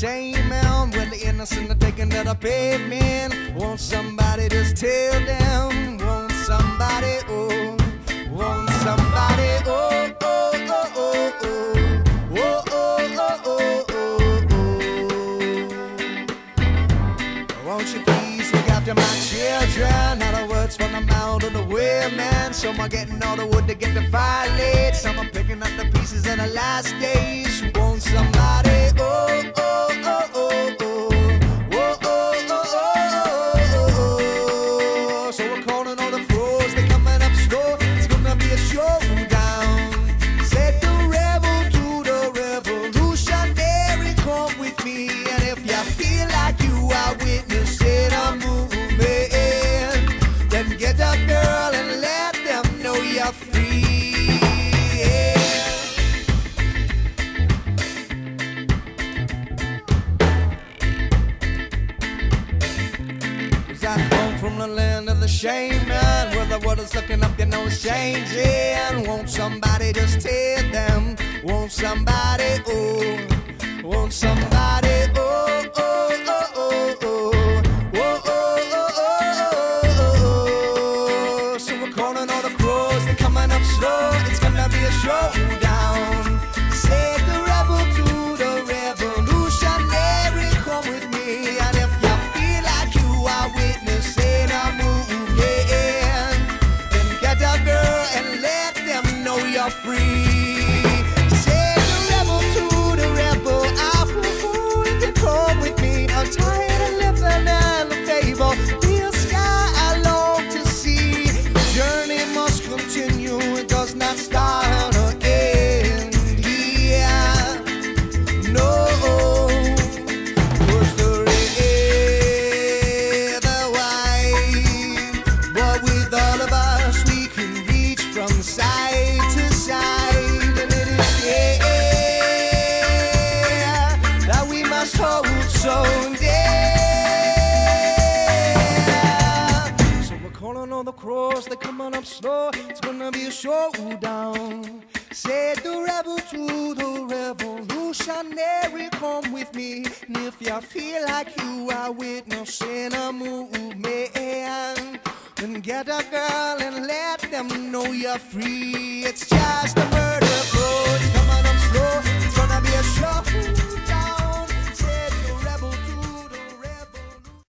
Shame on when the innocent are taken to the pavement. Won't somebody just tell them? Won't somebody? Oh, won't somebody? Oh, oh, oh, oh, oh, oh, oh, oh, oh, oh. Won't you please look after my children? Not a word's from the mouth of the women. Some are getting all the wood to get the fire lit. Some are picking up the pieces in the last days. Won't somebody? Oh, oh. Shame, man, where the world is looking up, you know it's changing. Won't somebody just tell them? Won't somebody? Oh, won't somebody? Oh, oh, oh, oh, oh, oh, oh, oh, oh, oh, oh. So we're calling all the crows, they're coming up slow. It's gonna be a showdown. Say the rebel to the revolutionary, come with me, and if you feel like you are witnessing a move. They're coming up slow, it's gonna be a showdown. Say the rebel to the revolutionary, come with me. And if you feel like you are witnessing a movement, then get a girl and let them know you're free. It's just a murder, bro. It's coming up slow, it's gonna be a show.